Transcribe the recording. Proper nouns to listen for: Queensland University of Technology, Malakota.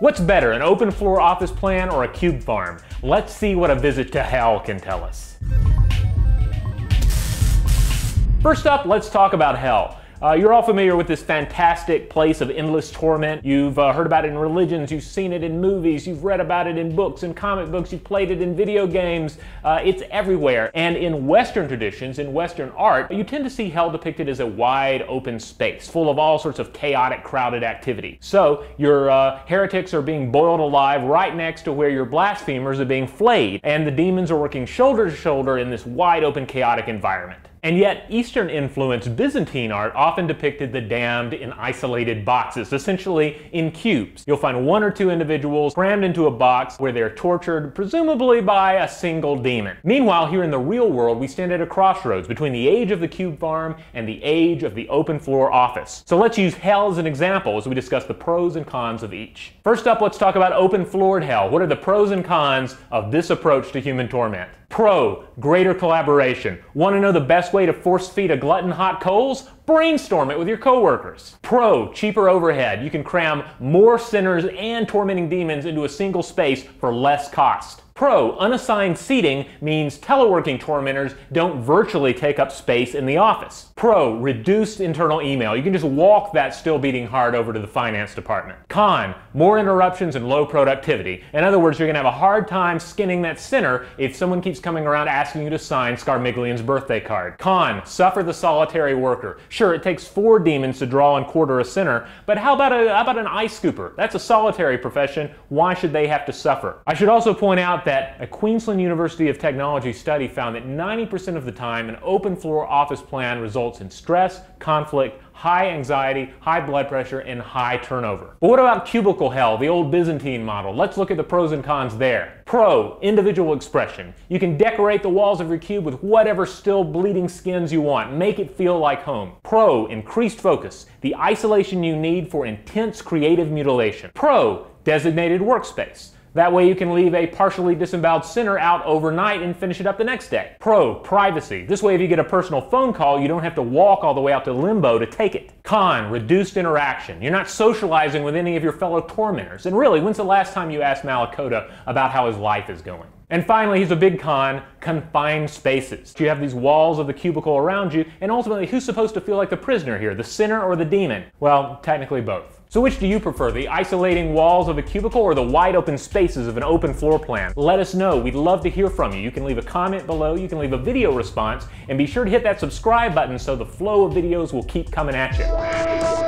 What's better, an open floor office plan or a cube farm? Let's see what a visit to hell can tell us. First up, let's talk about hell. You're all familiar with this fantastic place of endless torment. You've heard about it in religions, you've seen it in movies, you've read about it in books and comic books, you've played it in video games. It's everywhere. And in Western traditions, in Western art, you tend to see hell depicted as a wide open space full of all sorts of chaotic, crowded activity. So your heretics are being boiled alive right next to where your blasphemers are being flayed, and the demons are working shoulder to shoulder in this wide open, chaotic environment. And yet, Eastern-influenced Byzantine art often depicted the damned in isolated boxes, essentially in cubes. You'll find one or two individuals crammed into a box where they're tortured, presumably by a single demon. Meanwhile, here in the real world, we stand at a crossroads between the age of the cube farm and the age of the open floor office. So let's use hell as an example as we discuss the pros and cons of each. First up, let's talk about open-floored hell. What are the pros and cons of this approach to human torment? Pro, greater collaboration. Want to know the best way to force feed a glutton hot coals? Brainstorm it with your coworkers. Pro, cheaper overhead. You can cram more sinners and tormenting demons into a single space for less cost. Pro, unassigned seating means teleworking tormentors don't virtually take up space in the office. Pro, reduced internal email. You can just walk that still beating heart over to the finance department. Con, more interruptions and low productivity. In other words, you're gonna have a hard time skinning that sinner if someone keeps coming around asking you to sign Scarmiglian's birthday card. Con, suffer the solitary worker. Sure, it takes 4 demons to draw and quarter a sinner, but how about an ice scooper? That's a solitary profession. Why should they have to suffer? I should also point out that a Queensland University of Technology study found that 90% of the time an open floor office plan results in stress, conflict, high anxiety, high blood pressure, and high turnover. But what about cubicle hell, the old Byzantine model? Let's look at the pros and cons there. Pro, individual expression. You can decorate the walls of your cube with whatever still bleeding skins you want. Make it feel like home. Pro, increased focus. The isolation you need for intense creative mutilation. Pro, designated workspace. That way you can leave a partially disemboweled sinner out overnight and finish it up the next day. Pro, privacy. This way if you get a personal phone call, you don't have to walk all the way out to limbo to take it. Con, reduced interaction. You're not socializing with any of your fellow tormentors. And really, when's the last time you asked Malakota about how his life is going? And finally, here's a big con, confined spaces. You have these walls of the cubicle around you, and ultimately, who's supposed to feel like the prisoner here, the sinner or the demon? Well, technically both. So which do you prefer, the isolating walls of a cubicle or the wide open spaces of an open floor plan? Let us know. We'd love to hear from you. You can leave a comment below, you can leave a video response, and be sure to hit that subscribe button so the flow of videos will keep coming at you.